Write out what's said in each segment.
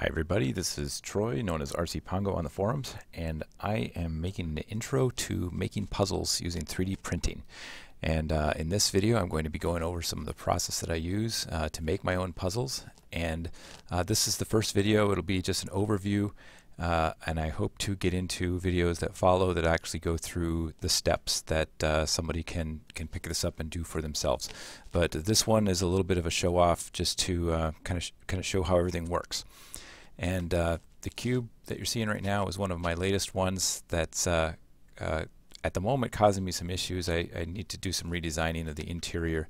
Hi everybody, this is Troy, known as RC Pongo on the forums, and I am making an intro to making puzzles using 3D printing. And in this video I'm going to be going over some of the process that I use to make my own puzzles. And this is the first video. It'll be just an overview, and I hope to get into videos that follow that actually go through the steps that somebody can pick this up and do for themselves. But this one is a little bit of a show off, just to kind of show how everything works. And the cube that you're seeing right now is one of my latest ones that's at the moment causing me some issues. I need to do some redesigning of the interior.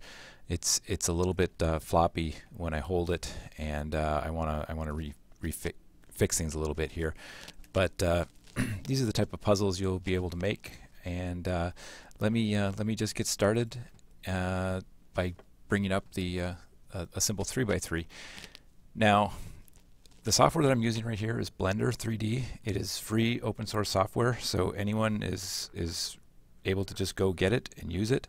It's a little bit floppy when I hold it, and I want to refix things a little bit here. But these are the type of puzzles you'll be able to make. And let me just get started by bringing up the a simple 3x3. Now, the software that I'm using right here is Blender 3D. It is free open source software, so anyone is able to just go get it and use it.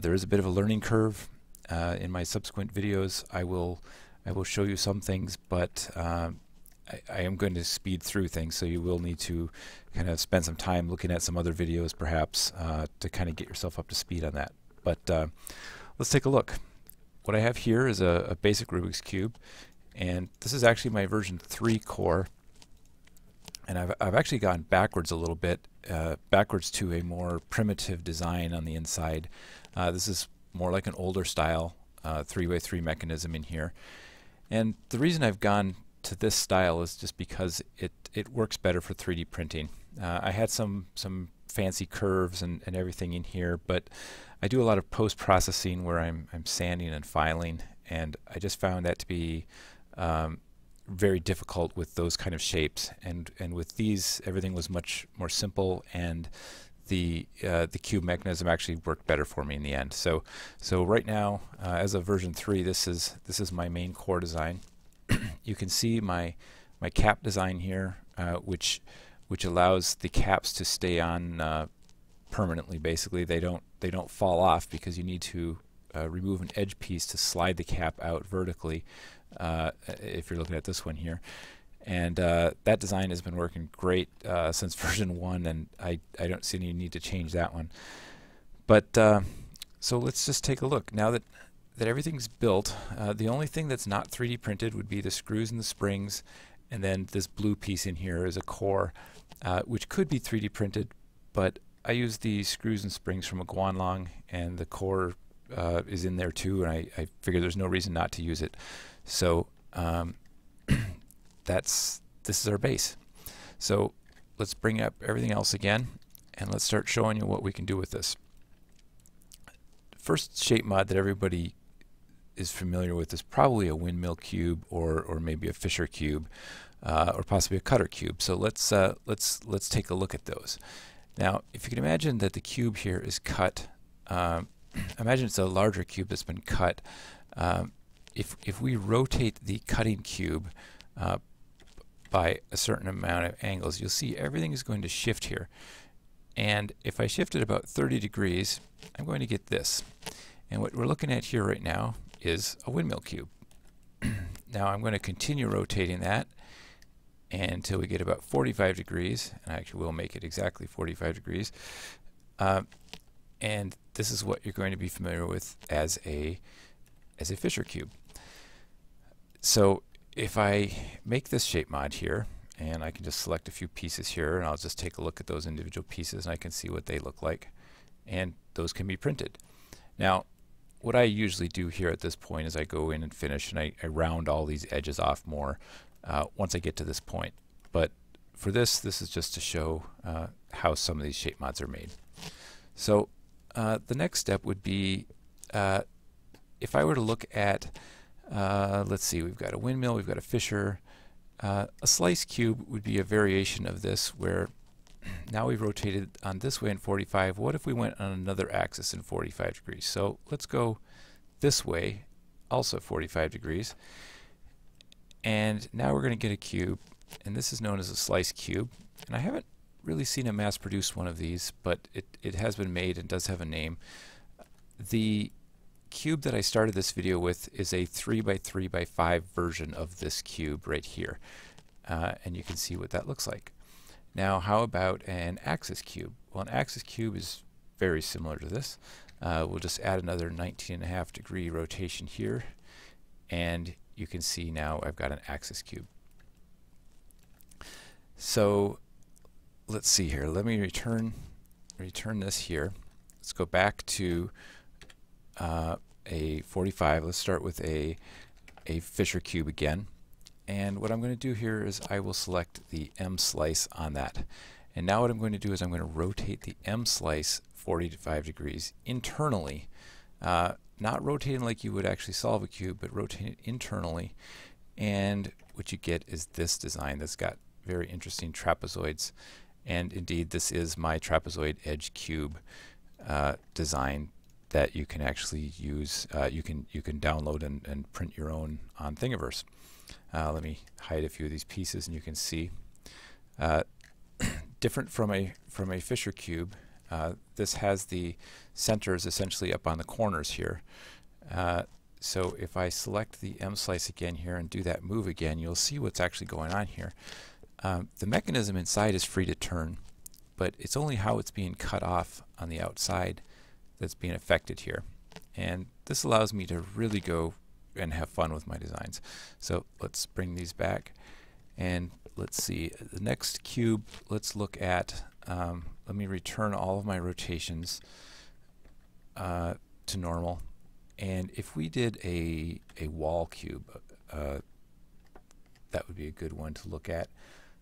There is a bit of a learning curve. In my subsequent videos, I will show you some things, but I am going to speed through things, so you will need to kind of spend some time looking at some other videos, perhaps, to kind of get yourself up to speed on that. But let's take a look. What I have here is a basic Rubik's cube. And this is actually my version 3 core, and I've actually gone backwards a little bit, backwards to a more primitive design on the inside. This is more like an older style 3x3 mechanism in here. And the reason I've gone to this style is just because it works better for 3D printing. I had some fancy curves and everything in here, but I do a lot of post-processing where I'm sanding and filing, and I just found that to be very difficult with those kind of shapes, and with these everything was much more simple, and the cube mechanism actually worked better for me in the end. So right now, as of version 3, this is my main core design. You can see my cap design here, which allows the caps to stay on permanently. Basically, they don't fall off, because you need to remove an edge piece to slide the cap out vertically, if you're looking at this one here. And that design has been working great since version 1, and I don't see any need to change that one. But so let's just take a look. Now that everything's built, the only thing that's not 3D printed would be the screws and the springs, and then this blue piece in here is a core, which could be 3D printed, but I use the screws and springs from a Guanlong, and the core is in there too, and I figure there's no reason not to use it. So this is our base. So let's bring up everything else again, and let's start showing you what we can do with this. First shapemod that everybody is familiar with is probably a windmill cube, or maybe a Fisher cube, or possibly a cutter cube. So let's take a look at those. Now, if you can imagine that the cube here is cut. Imagine it's a larger cube that's been cut. If we rotate the cutting cube by a certain amount of angles, you'll see everything is going to shift here. And if I shift it about 30 degrees, I'm going to get this. And what we're looking at here right now is a windmill cube. Now I'm going to continue rotating that until we get about 45 degrees, and I actually will make it exactly 45 degrees. And this is what you're going to be familiar with as a Fisher cube. So if I make this shape mod here, and I can just select a few pieces here, and I'll just take a look at those individual pieces, and I can see what they look like, and those can be printed. Now, what I usually do here at this point is I go in and finish, and I round all these edges off more once I get to this point. But for this is just to show how some of these shape mods are made. So the next step would be, if I were to look at, let's see, we've got a windmill, we've got a Fisher. A slice cube would be a variation of this, where now we've rotated on this way in 45. What if we went on another axis in 45 degrees? So let's go this way, also 45 degrees. And now we're going to get a cube, and this is known as a slice cube. And I haven't really seen a mass-produced one of these, but it has been made and does have a name. The cube that I started this video with is a 3x3x5 version of this cube right here. And you can see what that looks like. Now, how about an axis cube? Well, an axis cube is very similar to this. We'll just add another 19.5-degree rotation here, and you can see now I've got an axis cube. So let's see here. Let me return this here. Let's go back to a 45. Let's start with a Fisher cube again. And what I'm going to do here is I will select the M slice on that. And now what I'm going to do is I'm going to rotate the M slice 45 degrees internally. Not rotating like you would actually solve a cube, but rotate it internally. And what you get is this design that's got very interesting trapezoids. And indeed, this is my trapezoid edge cube design that you can actually use. You can download and print your own on Thingiverse. Let me hide a few of these pieces, and you can see different from a Fisher cube. This has the centers essentially up on the corners here. So if I select the M slice again here and do that move again, you'll see what's actually going on here. The mechanism inside is free to turn, but it's only how it's being cut off on the outside that's being affected here. And this allows me to really go and have fun with my designs. So let's bring these back, and let's see the next cube. Let's look at let me return all of my rotations to normal. And if we did a wall cube, that would be a good one to look at.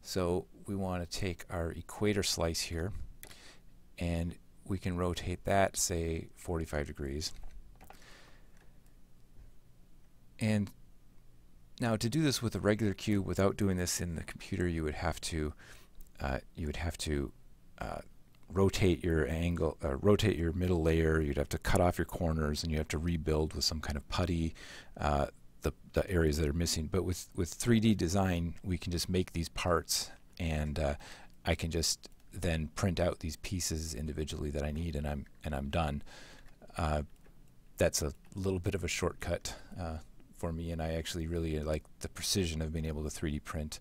So we want to take our equator slice here, and we can rotate that, say, 45 degrees. And now, to do this with a regular cube, without doing this in the computer, you would have to rotate your angle, rotate your middle layer. You'd have to cut off your corners, and you have to rebuild with some kind of putty the areas that are missing. But with 3D design, we can just make these parts, and I can just then print out these pieces individually that I need, and I'm done. That's a little bit of a shortcut for me, and I actually really like the precision of being able to 3D print.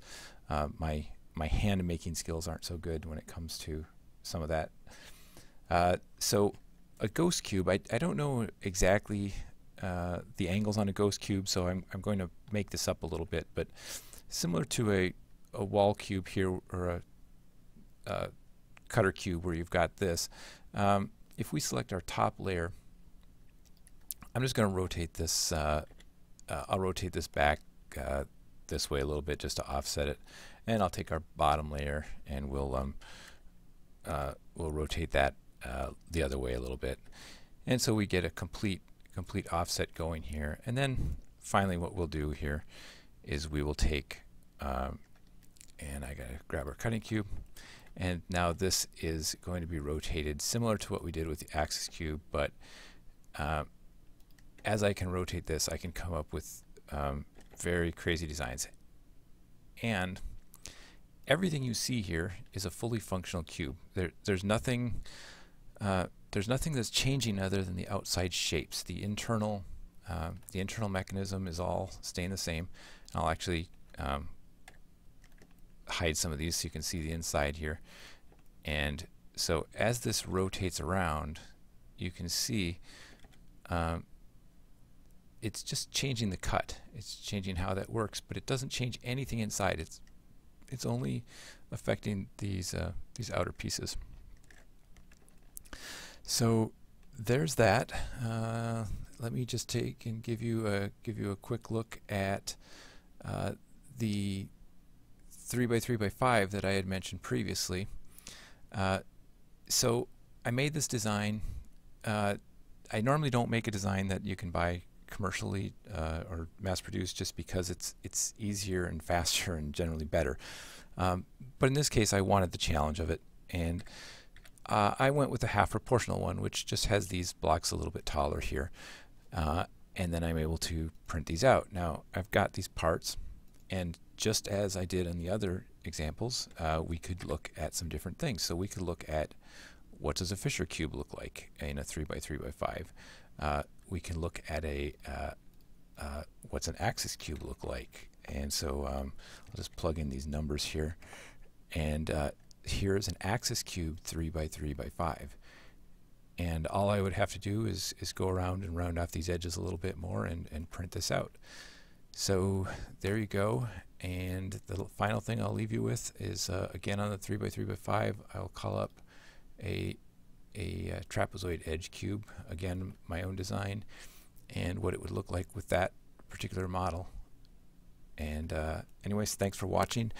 My hand making skills aren't so good when it comes to some of that. So a ghost cube, I don't know exactly the angles on a ghost cube, so I'm going to make this up a little bit, but similar to a wall cube here, or a cutter cube where you've got this, if we select our top layer, I'm just going to rotate this I'll rotate this back this way a little bit just to offset it, and I'll take our bottom layer, and we'll rotate that the other way a little bit, and so we get a complete offset going here. And then finally, what we'll do here is we will take and I gotta grab our cutting cube, and now this is going to be rotated similar to what we did with the axis cube, but as I can rotate this, I can come up with very crazy designs. And everything you see here is a fully functional cube. There's nothing that's changing other than the outside shapes. The internal mechanism is all staying the same. And I'll actually hide some of these so you can see the inside here. And so as this rotates around, you can see it's just changing the cut. It's changing how that works, but it doesn't change anything inside. It's only affecting these outer pieces. So there's that. Let me just take and give you a quick look at the 3x3x5 that I had mentioned previously. So I made this design. I normally don't make a design that you can buy commercially or mass-produced, just because it's easier and faster and generally better. But in this case, I wanted the challenge of it, and I went with a half proportional one, which just has these blocks a little bit taller here, and then I'm able to print these out. Now I've got these parts, and just as I did in the other examples, we could look at some different things. So we could look at what does a Fisher cube look like in a 3x3x5. we can look at a what's an axis cube look like. And so I'll just plug in these numbers here, and here is an axis cube 3 by 3 by 5, and all I would have to do is go around and round off these edges a little bit more and print this out. So there you go. And the final thing I'll leave you with is again on the 3 by 3 by 5, I'll call up a trapezoid edge cube, again my own design, and what it would look like with that particular model. And anyways, thanks for watching.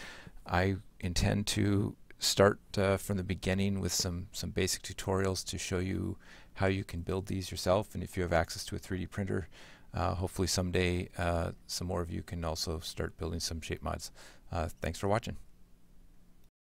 I intend to start from the beginning with some basic tutorials to show you how you can build these yourself, and if you have access to a 3D printer, hopefully someday some more of you can also start building some shape mods. Thanks for watching.